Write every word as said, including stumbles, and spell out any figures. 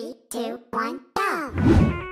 three, two, one, go!